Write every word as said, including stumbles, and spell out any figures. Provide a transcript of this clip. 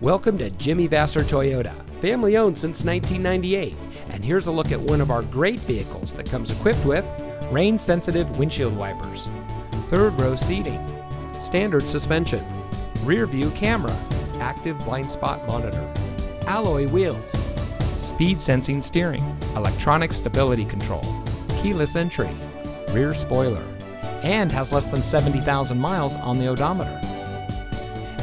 Welcome to Jimmy Vasser Toyota, family owned since nineteen ninety-eight, and here's a look at one of our great vehicles that comes equipped with rain sensitive windshield wipers, third row seating, standard suspension, rear view camera, active blind spot monitor, alloy wheels, speed sensing steering, electronic stability control, keyless entry, rear spoiler, and has less than seventy thousand miles on the odometer.